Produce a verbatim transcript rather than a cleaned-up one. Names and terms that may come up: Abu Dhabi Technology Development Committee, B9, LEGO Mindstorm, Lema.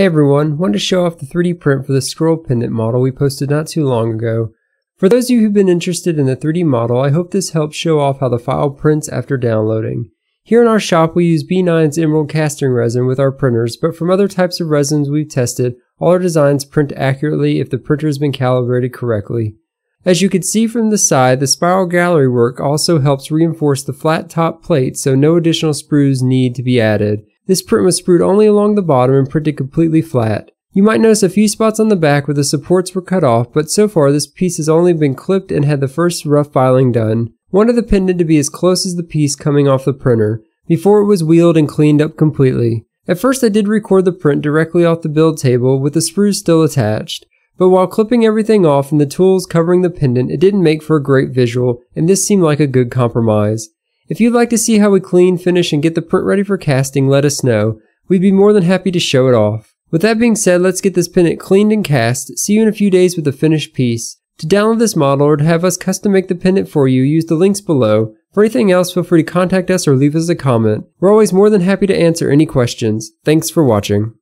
Hey everyone, wanted to show off the three D print for the scroll pendant model we posted not too long ago. For those of you who've been interested in the three D model, I hope this helps show off how the file prints after downloading. Here in our shop we use B nine's emerald casting resin with our printers, but from other types of resins we've tested, all our designs print accurately if the printer has been calibrated correctly. As you can see from the side, the spiral gallery work also helps reinforce the flat top plate so no additional sprues need to be added. This print was sprued only along the bottom and printed completely flat. You might notice a few spots on the back where the supports were cut off, but so far this piece has only been clipped and had the first rough filing done. Wanted the pendant to be as close as the piece coming off the printer, before it was wheeled and cleaned up completely. At first I did record the print directly off the build table with the sprues still attached, but while clipping everything off and the tools covering the pendant, it didn't make for a great visual, and this seemed like a good compromise. If you'd like to see how we clean, finish, and get the print ready for casting, let us know. We'd be more than happy to show it off. With that being said, let's get this pendant cleaned and cast. See you in a few days with a finished piece. To download this model or to have us custom make the pendant for you, use the links below. For anything else, feel free to contact us or leave us a comment. We're always more than happy to answer any questions. Thanks for watching.